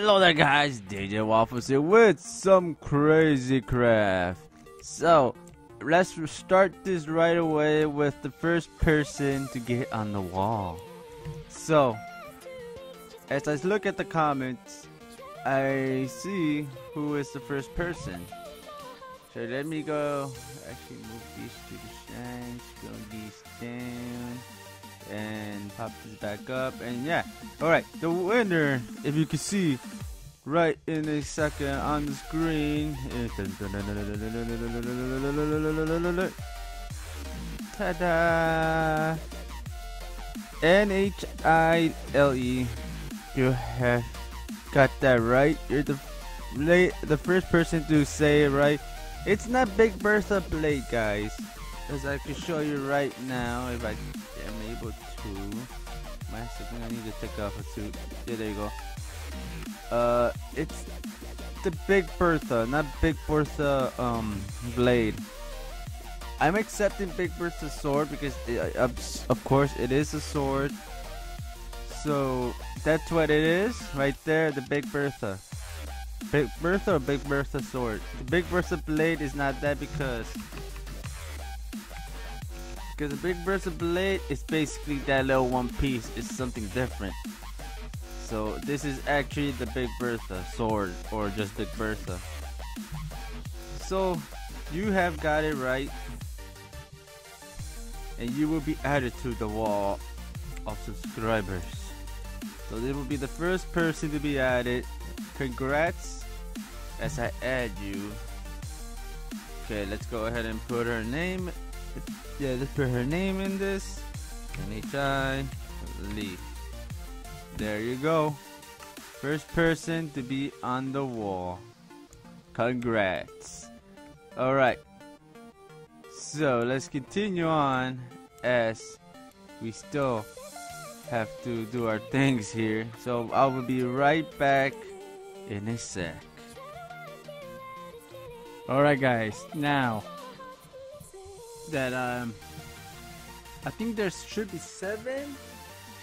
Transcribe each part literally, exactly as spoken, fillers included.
Hello there guys, D J Wafflez here with some crazy craft. So, let's start this right away with the first person to get on the wall. So, as I look at the comments, I see who is the first person. So let me go, actually move these to the side, go these down. And pop this back up, and yeah, alright, the winner, if you can see right in a second on the screen, is ta-da, N H I L E. You have got that right. You're the the first person to say it right. It's not Big Bertha Blade, guys, as I can show you right now if I am able to. My second, I need to take off a suit. Yeah, there you go. Uh, it's the Big Bertha, not Big Bertha um blade. I'm accepting Big Bertha's sword because it, uh, of course it is a sword. So that's what it is right there. The Big Bertha, Big Bertha, or Big Bertha sword. The Big Bertha blade is not that because. Because the Big Bertha blade is basically that little one piece. It's something different. So this is actually the Big Bertha sword, or just Big Bertha. So you have got it right, and you will be added to the wall of subscribers. So this will be the first person to be added. Congrats, as I add you. Okay, let's go ahead and put her name. Yeah, let's put her name in this. N H I L E. There you go. First person to be on the wall. Congrats. Alright. So let's continue on as we still have to do our things here. So I will be right back in a sec. Alright guys, now that um I think there should be seven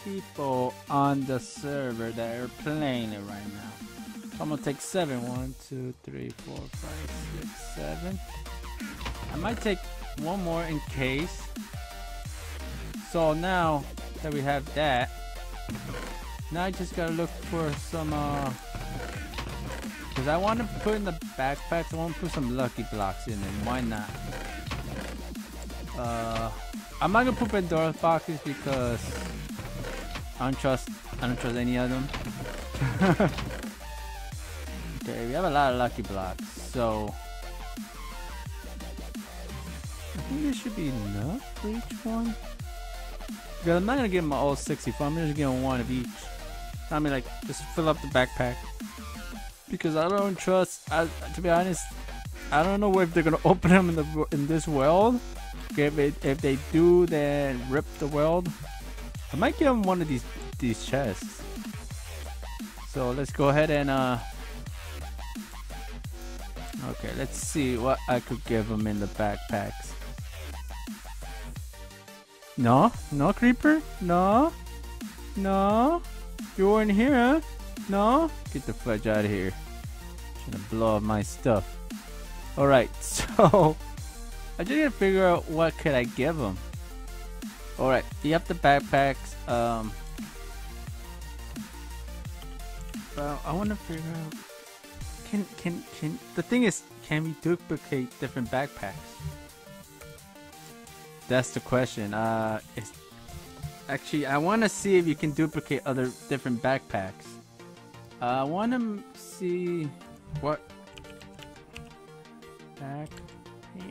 people on the server that are playing it right now. I'm gonna take seven. One, two, three, four, five, six, seven. I might take one more in case. So now that we have that, now I just gotta look for some uh because I wanna put in the backpacks, I wanna put some Lucky Blocks in it. Why not? Uh, I'm not gonna put Pandora's boxes because I don't trust I don't trust any of them. Okay, we have a lot of Lucky Blocks, so I think this should be enough for each one. Because I'm not gonna give them all sixty-four. I'm just gonna one of each. I mean, like, just fill up the backpack because I don't trust. I, to be honest, I don't know if they're gonna open them in the in this world. If, it, if they do, then rip the world. I might give them one of these these chests. So let's go ahead and uh. Okay, let's see what I could give them in the backpacks. No, no creeper, no, no. You weren't here, huh? No, get the fudge out of here. I'm trying to blow up my stuff. All right, so. I just gotta figure out what could I give them. Alright, you have the backpacks. Um, well, I wanna figure out. Can can can the thing is, can we duplicate different backpacks? That's the question. Uh, it's, actually, I wanna see if you can duplicate other different backpacks. Uh, I wanna see what back. Yeah.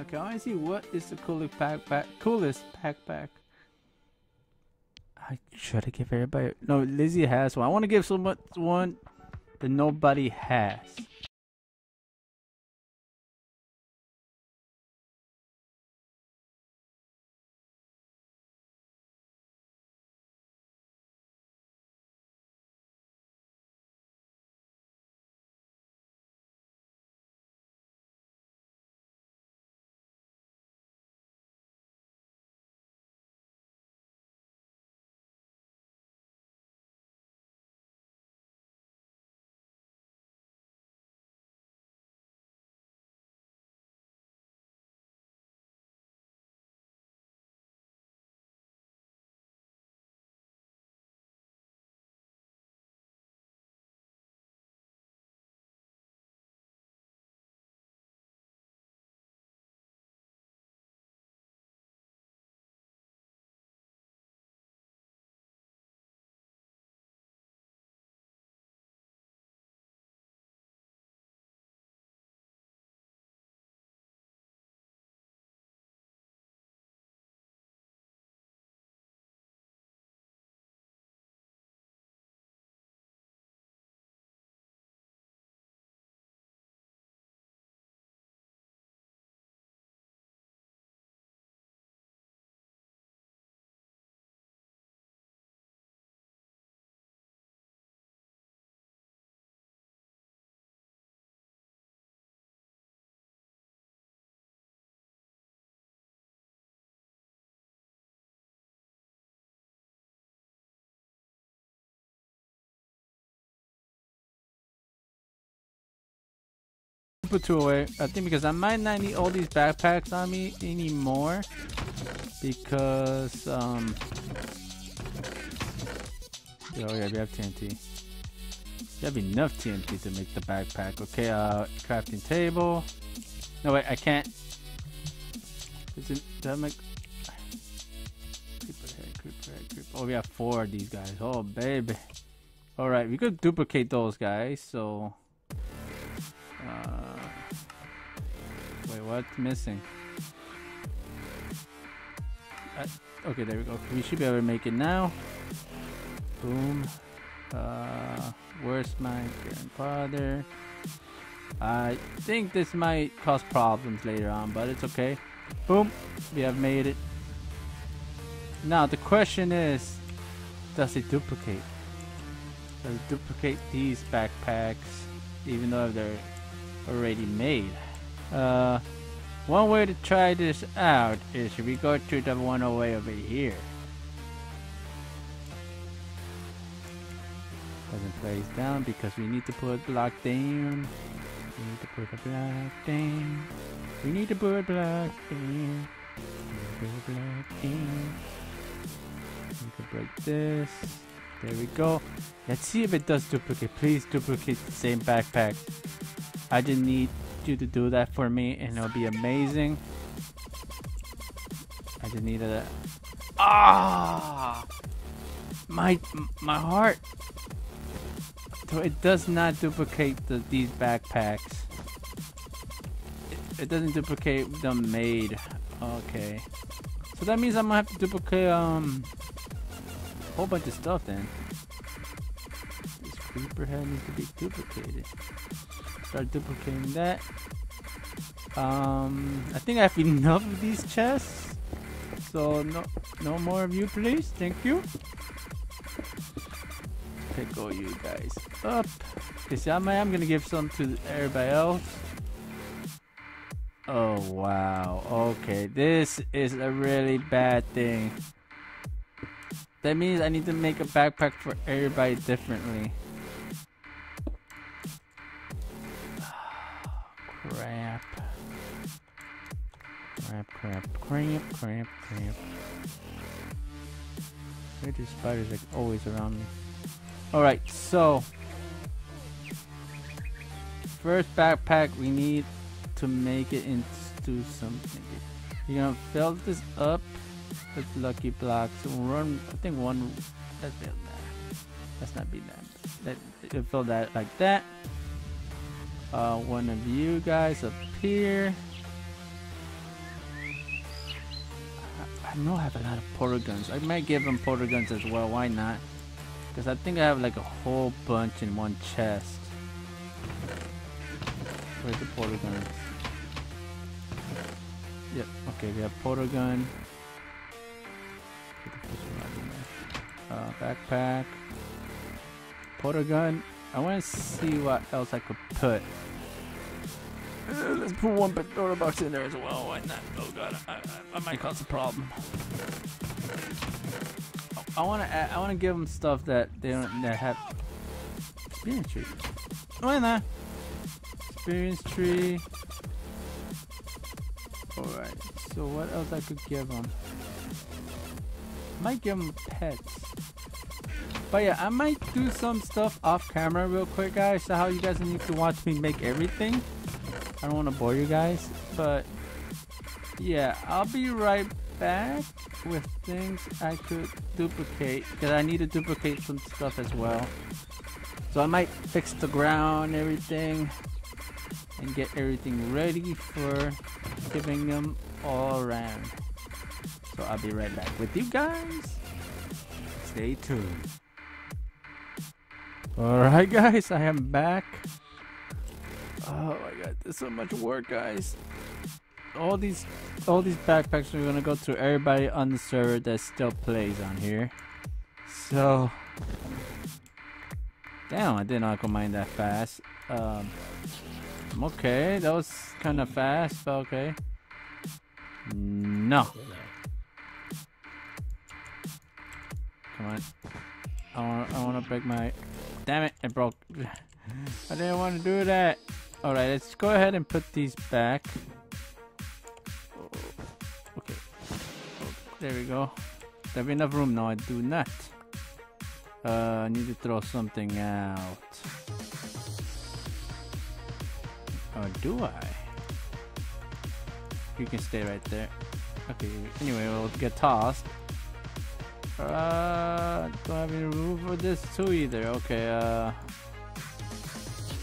Okay, I want to see what is the coolest backpack. Coolest backpack. I should have give everybody. No, Lizzie has one. I want to give someone one that nobody has. put two away, I think, because I might not need all these backpacks on me anymore. Because, um... oh yeah, we have T N T. We have enough T N T to make the backpack. Okay, uh, crafting table. No, wait, I can't. Does that make... creeper head, creeper head, creeper. Oh, we have four of these guys. Oh, baby. Alright, we could duplicate those guys, so... Uh, wait, what's missing? I, okay, there we go. We should be able to make it now. Boom. Uh, where's my grandfather? I think this might cause problems later on, but it's okay. Boom. We have made it. Now, the question is, does it duplicate? Does it duplicate these backpacks, even though they're already made? Uh, one way to try this out is if we go to the one away over here. Doesn't place down because we need to put block down. We need to put a block down. We need to put a block down. We need to put a block down. We can break this. There we go. Let's see if it does duplicate. Please duplicate the same backpack. I didn't need you to do that for me, and it'll be amazing. I just needed a... Ah! My my heart. So it does not duplicate the, these backpacks. It, it doesn't duplicate them made. Okay. So that means I'm gonna have to duplicate um a whole bunch of stuff then. This creeper head needs to be duplicated. Start duplicating that. Um, I think I have enough of these chests, so no, no more of you, please. Thank you. Pickle you guys up. Cause I am gonna give some to everybody else. Oh wow. Okay, this is a really bad thing. That means I need to make a backpack for everybody differently. Crap. Crap, crap, crap, crap, crap. Where do spiders like always around me? Alright, so. First backpack, we need to make it into something. You're gonna fill this up with Lucky Blocks. Run, I think one. Let's build that. Let's not be that. Let, you fill that like that. Uh, one of you guys up here. I, I know I have a lot of portal guns. I might give them portal guns as well. Why not? Because I think I have like a whole bunch in one chest. Where's the portal gun? Yep, okay, we have portal gun. Uh, backpack. Portal gun. I want to see what else I could put. Uh, let's put one Pandora box in there as well. Why not? Oh god, I, I, I might cause a problem. I want to I want to give them stuff that they don't that have. Experience tree. Why not? Experience tree. Alright, so what else I could give them? Might give them pets. But yeah, I might do some stuff off camera real quick, guys. So how you guys need to watch me make everything. I don't want to bore you guys, but yeah, I'll be right back with things I could duplicate, because I need to duplicate some stuff as well. So I might fix the ground and everything and get everything ready for giving them all around. So I'll be right back with you guys. Stay tuned. Alright guys, I am back. Oh my god, there's so much work, guys. All these all these backpacks are gonna go to everybody on the server that still plays on here. So damn, I did not go mine that fast. Um okay, that was kinda fast, but okay. No. Come on. I wanna I wanna break my... Damn it, it broke. I didn't wanna do that. Alright, let's go ahead and put these back. Okay. There we go. There'll be enough room now. I do not. Uh, I need to throw something out. Or do I? You can stay right there. Okay, anyway, we'll get tossed. Uh, don't have any room for this too either. Okay, uh...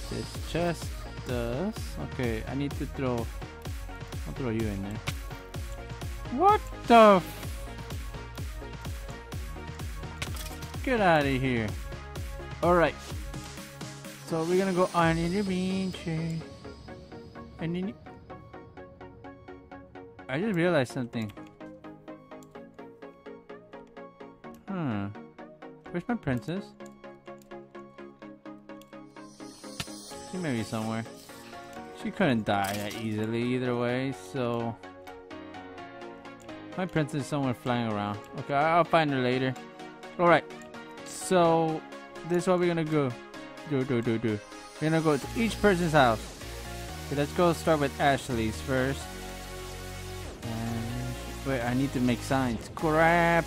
this chest does. Okay, I need to throw... I'll throw you in there. What the... F Get out of here. Alright. So we're gonna go on in the beach. And then I just realized something. Hmm. Where's my princess? She may be somewhere. She couldn't die that easily either way, so my princess is somewhere flying around. Okay, I'll find her later. Alright. So this is what we're gonna go do do do do. We're gonna go to each person's house. Okay, let's go start with Ashley's first. And wait, I need to make signs. Crap!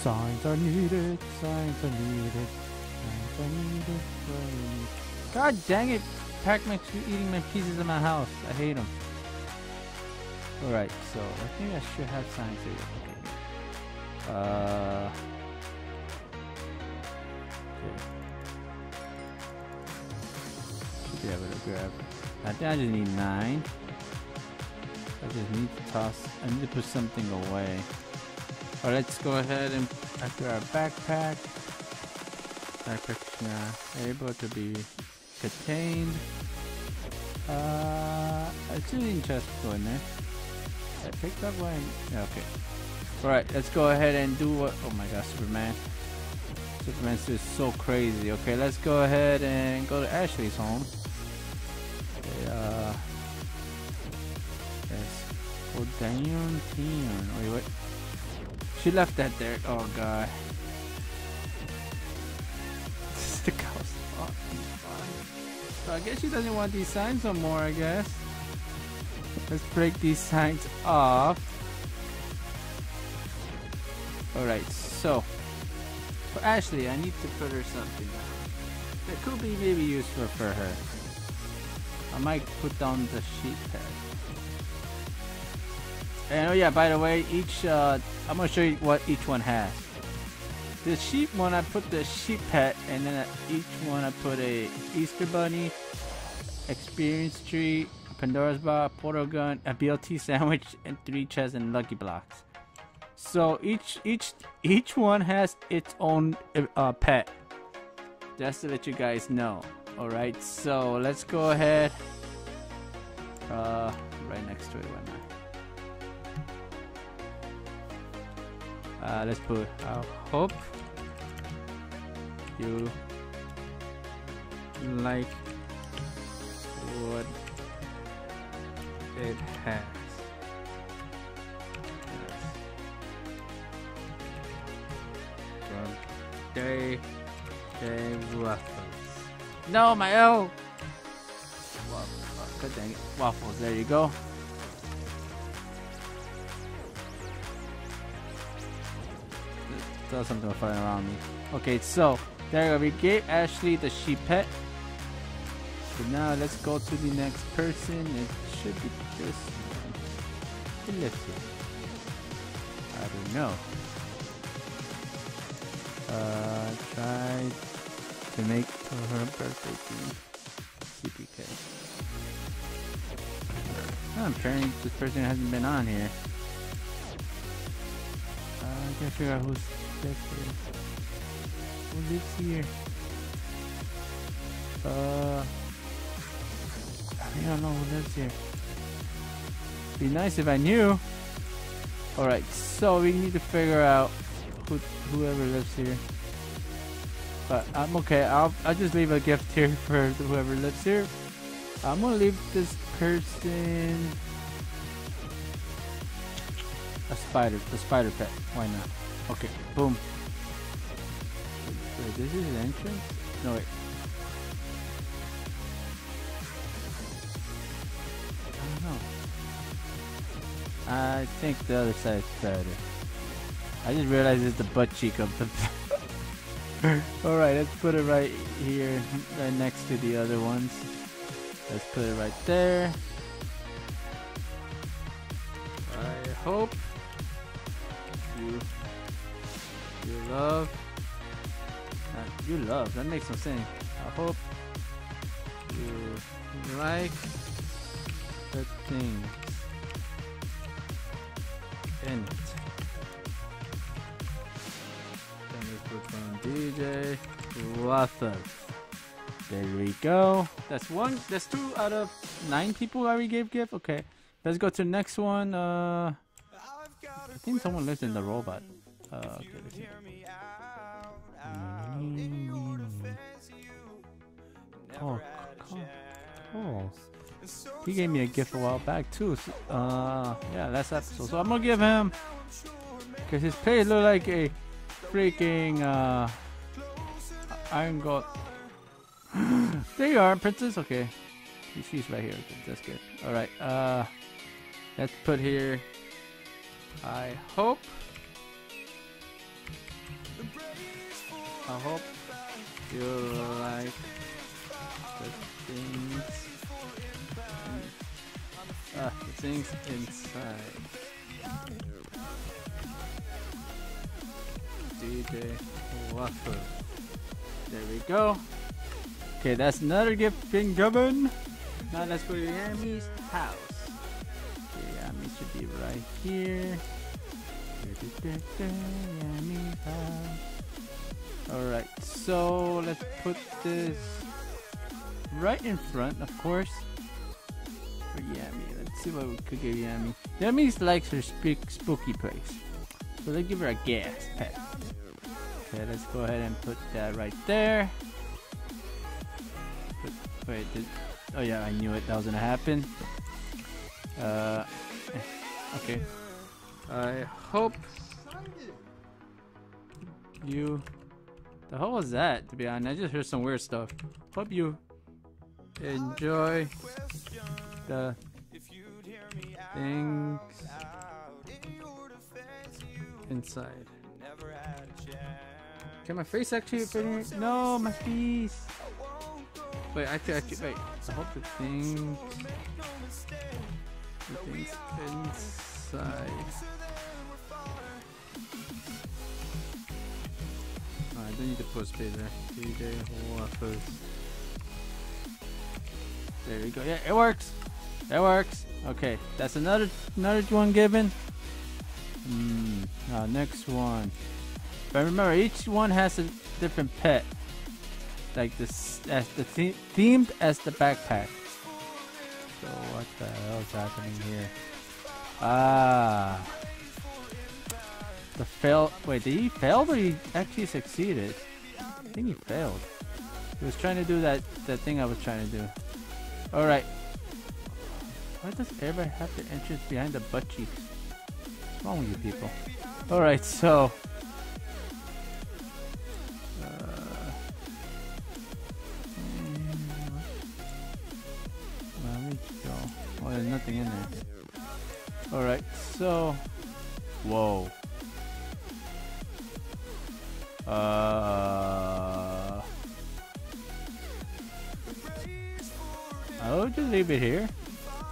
Signs are needed. Signs are needed. Signs are needed. God dang it! Pac-Man's eating my pieces in my house. I hate them. All right, so I think I should have signs here. Uh. Should be able to grab. I think I just need nine. I just need to toss. I need to put something away. All right, let's go ahead and after our backpack. Backpack's not able to be contained. Uh, I still need chest to go in there. I picked up one. Okay. All right, let's go ahead and do what? Oh my gosh, Superman. Superman's is so crazy. Okay, let's go ahead and go to Ashley's home. Okay, uh, yes. Oh, damn team. Wait, what? She left that there. Oh, God. This is the cows. Oh, so I guess she doesn't want these signs no more, I guess. Let's break these signs off. Alright, so. But Ashley, I need to put her something that could be maybe useful for her. I might put down the sheet pad. And oh yeah, by the way, each uh, I'm gonna show you what each one has. The sheep one, I put the sheep pet, and then each one I put a Easter bunny, experience tree, Pandora's box, portal gun, a B L T sandwich, and three chests and lucky blocks. So each each each one has its own uh, pet, just to let you guys know. All right, so let's go ahead. Uh, right next to it, why not? Uh, let's put. I hope you like what it has. Day, day Wafflez. No, my L. Wafflez. God dang it, Wafflez. There you go. Throw something flying around me. Okay, so there you go. We gave Ashley the sheep pet. So now let's go to the next person. It should be this one. Listen. I don't know. Uh, try to make to her birthday theme. C P K. Oh, I'm trying. This person hasn't been on here. Uh, I gotta figure out who's this is. Who lives here? Uh, I don't know who lives here. Be nice if I knew. All right, so we need to figure out. Who, whoever lives here, but I'm okay. I'll I'll just leave a gift here for whoever lives here. I'm gonna leave this person a spider, a spider pet. Why not? Okay, boom. Wait, this is an entrance? No wait. I think the other side's better. I just realized it's the butt cheek of the Alright, let's put it right here, right next to the other ones. Let's put it right there. I hope you, you love, uh, you love, that makes no sense. I hope you like the things. And then we put on D J Wafflez. There we go. That's one. That's two out of nine people that we gave gift. Okay, let's go to the next one. Uh, I think someone lives in the robot. Uh, okay, let's see. Oh, cool. Cool. He gave me a gift a while back too. So, uh, yeah, last episode. So I'm gonna give him, cause his page look like a freaking uh, iron god. There you are, princess. Okay, she's right here. Okay, that's good. All right. Uh, let's put here. I hope. I hope you like the things. Ah, the things inside. D J Wafflez. There we go. Okay, that's another gift being given. Now let's go to Yami's house. Okay, Yami should be right here. Yami's house. Alright, so let's put this right in front, of course. For Yami, let's see what we could give Yami. Yami likes her sp spooky place, so let's give her a gas pet. Okay, let's go ahead and put that right there. Put, wait, did, oh yeah, I knew it. That was gonna happen. Uh, okay. I hope you. The hell was that? To be honest, I just heard some weird stuff. Hope you enjoy the things inside. Can my face actually fit in? No, my face. Wait, I could actually wait. I hope the things, the things inside. Oh, I don't need to put space there. D J Wafflez. There we go. Yeah, it works. That works. Okay, that's another another one given. Mm, uh, next one. But remember, each one has a different pet. Like this, as the theme, themed as the backpack. So what the hell is happening here? Ah, the fail. Wait, did he fail or he actually succeeded? I think he failed. He was trying to do that that thing I was trying to do. All right. Why does everybody have the entrance behind the butt cheeks? What's wrong with you people? Alright, so uh, where did it go? Oh, there's nothing in there. Alright, so whoa. Uh I'll just leave it here.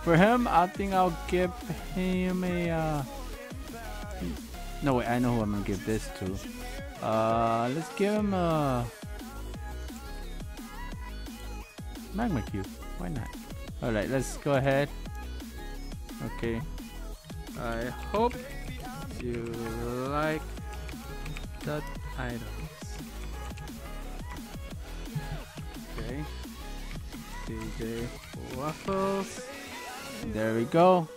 For him, I think I'll give him a, uh, no wait, I know who I'm gonna give this to. Uh, let's give him a magma cube, why not? Alright, let's go ahead. Okay, I hope you like that item. Okay, D J Wafflez. There we go.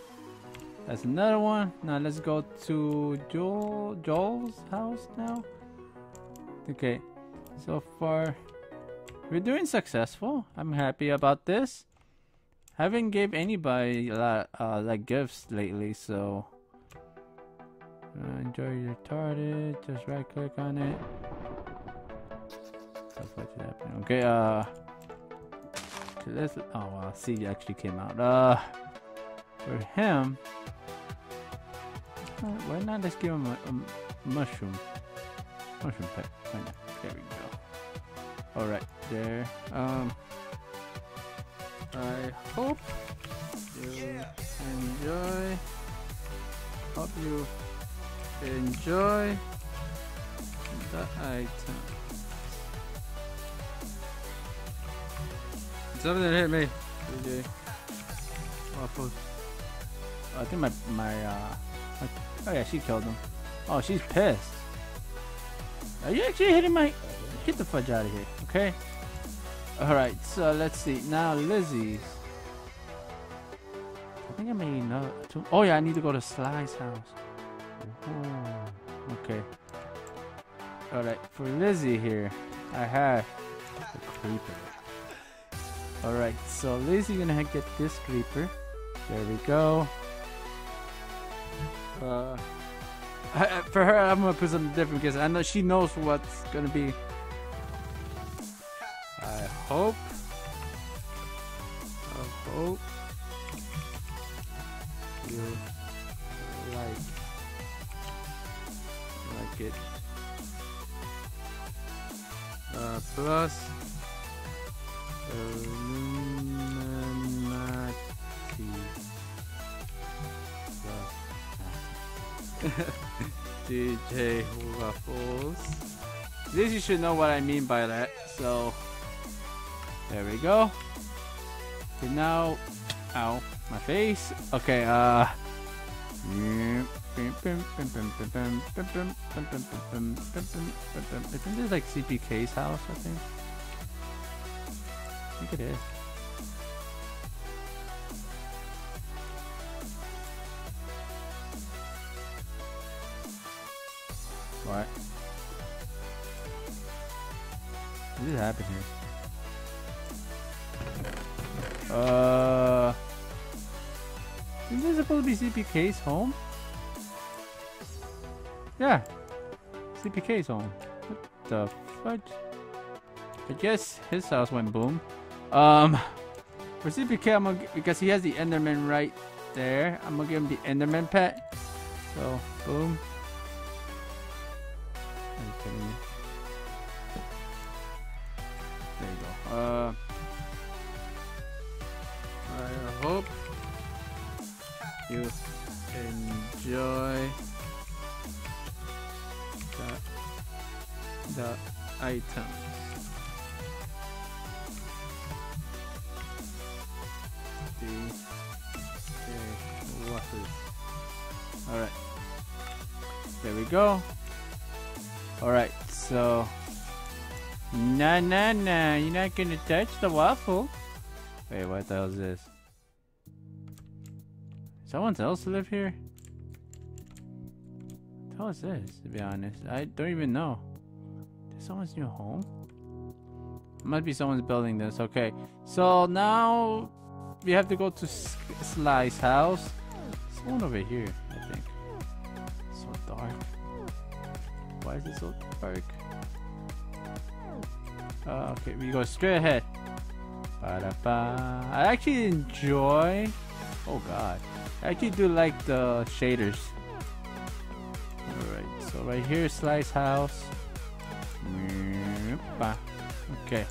That's another one. Now let's go to Joel Joel's house now. Okay. So far we're doing successful. I'm happy about this. Haven't gave anybody a lot uh, like gifts lately, so uh, enjoy your target. Just right click on it. That's what should happen. Okay, uh so let's, oh wow, see, it actually came out. Uh For him, Uh, why not just give him a, a mushroom? Mushroom pet. Why not? There we go. Alright, there. Um, I hope you yeah. enjoy. Hope you enjoy the item. Something hit me. D J Wafflez. I think my my uh. My, oh yeah, she killed him. Oh, she's pissed. Are you actually hitting my? Get the fudge out of here, okay? All right, so let's see now. Lizzie's. I think I may need another two. Oh yeah, I need to go to Sly's house. Ooh, okay. All right, for Lizzie here, I have the creeper. Alright, so Lizzie's gonna get this creeper. There we go. Uh, I, for her, I'm gonna put something different because I know she knows what's gonna be. I hope. I hope you like like it. Uh, plus. D J Wafflez. Lizzie should know what I mean by that, so there we go. And now, ow, my face. Okay, uh. Isn't this like C P K's house, I think? I think it is. What? What did happen here? Uh, isn't this supposed to be C P K's home? Yeah, C P K's home. What the fudge? I guess his house went boom. Um, for C P K, I'm gonna, because he has the Enderman right there, I'm gonna give him the Enderman pet. So, boom. Are you kidding me? There you go. Uh, I hope you enjoy the, the item. Alright, there we go. Alright, so nah nah nah, you're not gonna touch the waffle. Wait, what the hell is this? Someone else live here? What the hell is this, to be honest? I don't even know. Is someone's new home? It must be someone's building this, okay. So now we have to go to Sly's house. There's one over here, I think. It's so dark. Why is it so dark? Uh, okay, we go straight ahead. Ba-da-ba. I actually enjoy. Oh god, I actually do like the shaders. All right, so right here, Sly's house. Okay.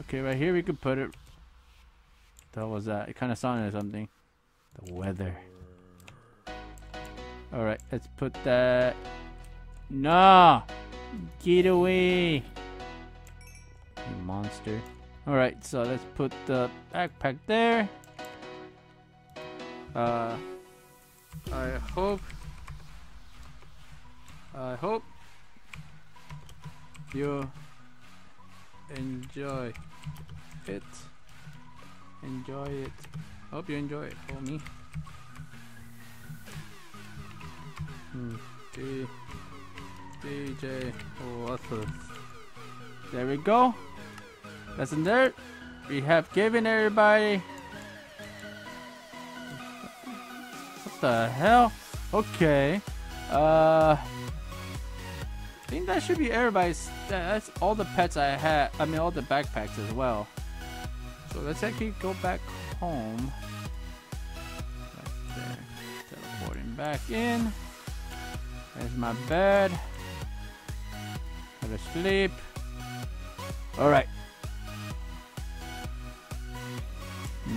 Okay, right here we could put it. That was that. It kind of sounded like something. The weather. All right, let's put that. No, get away, you monster! All right, so let's put the backpack there. Uh, I hope. I hope you enjoy it. Enjoy it. Hope you enjoy it, homie. Hmm. D DJ Wafflez. There we go. That's in there. We have given everybody. What the hell? Okay. Uh. I think that should be everybody's. That's all the pets I had. I mean, all the backpacks as well. So let's actually go back home. Right there. Teleporting back in. There's my bed. Go to sleep. Alright.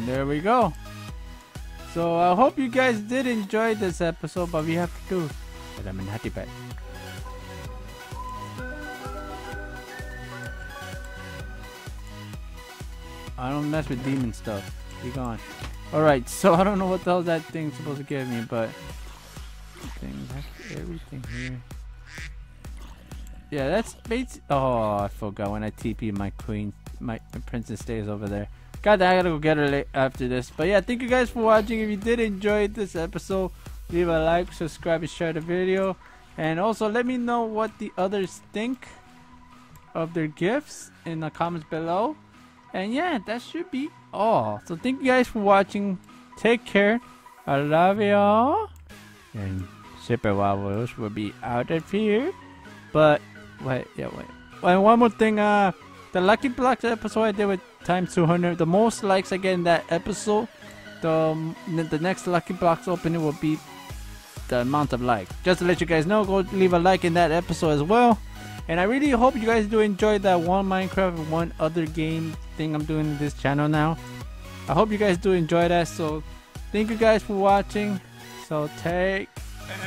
There we go. So I hope you guys did enjoy this episode, but we have to do that. I'm in Hattie Pet. I don't mess with demon stuff. Be gone. Alright, so I don't know what the hell that thing's supposed to give me, but things, everything here. Yeah, that's bait. Oh, I forgot when I T P my queen, my princess stays over there. God damn, I gotta go get her after this. But yeah, thank you guys for watching. If you did enjoy this episode, leave a like, subscribe, and share the video. And also let me know what the others think of their gifts in the comments below. And yeah, that should be all. So thank you guys for watching. Take care. I love y'all. And Super Wafflez will be out of here. But wait, yeah, wait. And one more thing, uh, the Lucky Blocks episode I did with times two hundred, the most likes I get in that episode, the the next Lucky Blocks opening will be the amount of likes. Just to let you guys know, go leave a like in that episode as well. And I really hope you guys do enjoy that one Minecraft and one other game thing I'm doing in this channel now. I hope you guys do enjoy that. So thank you guys for watching. So take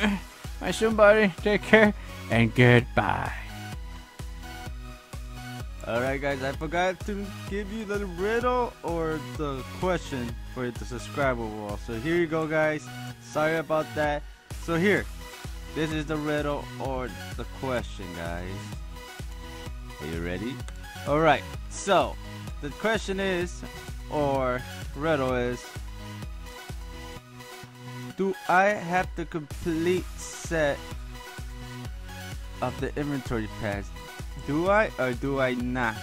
uh, my shun buddy, take care. And goodbye. Alright guys, I forgot to give you the riddle or the question for the subscriber wall. So here you go guys. Sorry about that. So here, this is the riddle or the question guys. Are you ready? Alright, so the question is, or riddle is, do I have the complete set of the inventory pets? Do I or do I not?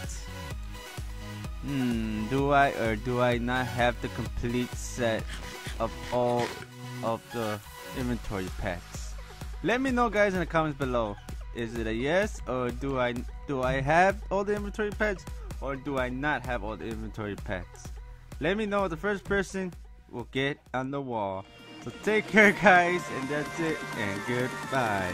Hmm, do I or do I not have the complete set of all of the inventory pets? Let me know guys in the comments below. Is it a yes, or do I do I have all the inventory pets, or do I not have all the inventory pets? Let me know. The first person will get on the wall. So take care guys, and that's it, and goodbye.